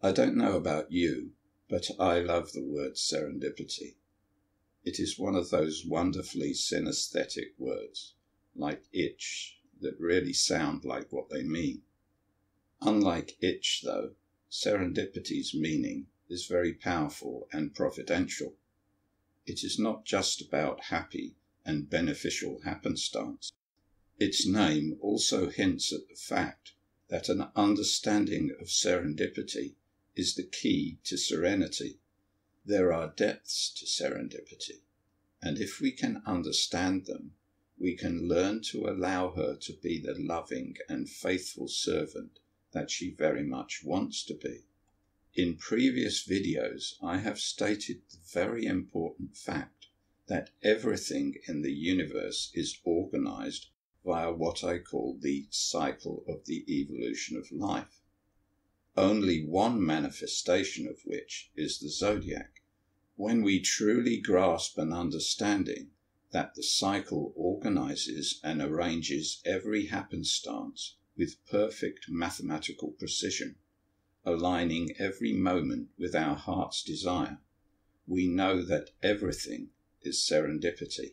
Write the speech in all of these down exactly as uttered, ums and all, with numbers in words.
I don't know about you, but I love the word serendipity. It is one of those wonderfully synesthetic words, like itch, that really sound like what they mean. Unlike itch, though, serendipity's meaning is very powerful and providential. It is not just about happy and beneficial happenstance. Its name also hints at the fact that an understanding of serendipity is the key to serenity. There are depths to serendipity, and if we can understand them, we can learn to allow her to be the loving and faithful servant that she very much wants to be. In previous videos, I have stated the very important fact that everything in the universe is organized via what I call the cycle of the evolution of life, only one manifestation of which is the zodiac. When we truly grasp an understanding that the cycle organizes and arranges every happenstance with perfect mathematical precision, aligning every moment with our heart's desire, we know that everything is serendipity.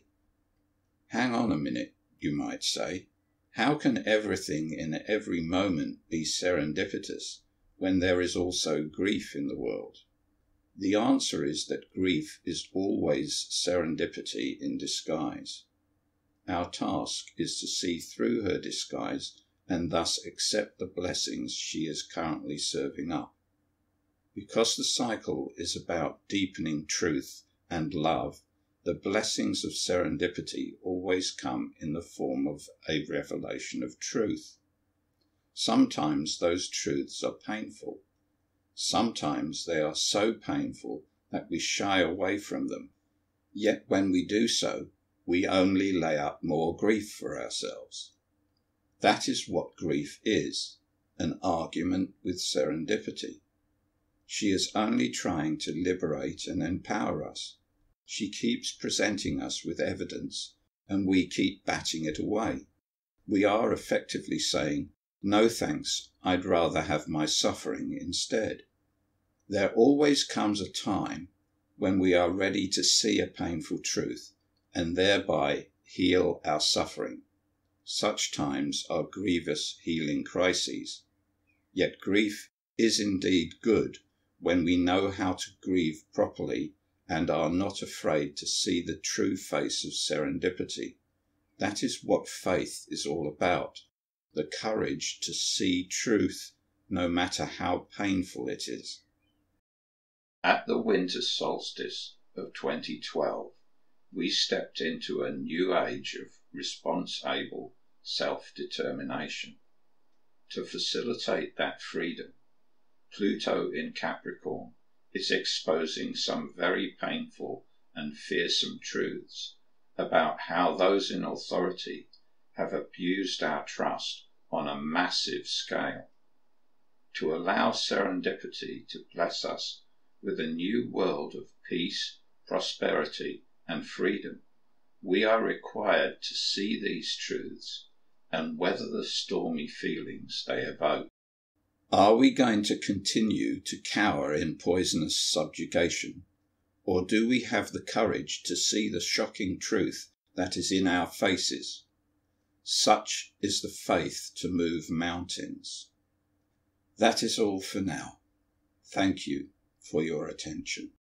Hang on a minute, you might say. How can everything in every moment be serendipitous when there is also grief in the world? The answer is that grief is always serendipity in disguise. Our task is to see through her disguise and thus accept the blessings she is currently serving up. Because the cycle is about deepening truth and love, the blessings of serendipity always come in the form of a revelation of truth. Sometimes those truths are painful. Sometimes they are so painful that we shy away from them. Yet when we do so, we only lay up more grief for ourselves. That is what grief is, an argument with serendipity. She is only trying to liberate and empower us. She keeps presenting us with evidence, and we keep batting it away. We are effectively saying, "No thanks, I'd rather have my suffering instead." There always comes a time when we are ready to see a painful truth and thereby heal our suffering. Such times are grievous healing crises. Yet grief is indeed good when we know how to grieve properly and are not afraid to see the true face of serendipity. That is what faith is all about. The courage to see truth, no matter how painful it is. At the winter solstice of twenty twelve, we stepped into a new age of response-able self-determination. To facilitate that freedom, Pluto in Capricorn is exposing some very painful and fearsome truths about how those in authority have abused our trust on a massive scale. To allow serendipity to bless us with a new world of peace, prosperity, and freedom, we are required to see these truths and weather the stormy feelings they evoke. Are we going to continue to cower in poisonous subjugation, or do we have the courage to see the shocking truth that is in our faces? Such is the faith to move mountains. That is all for now. Thank you for your attention.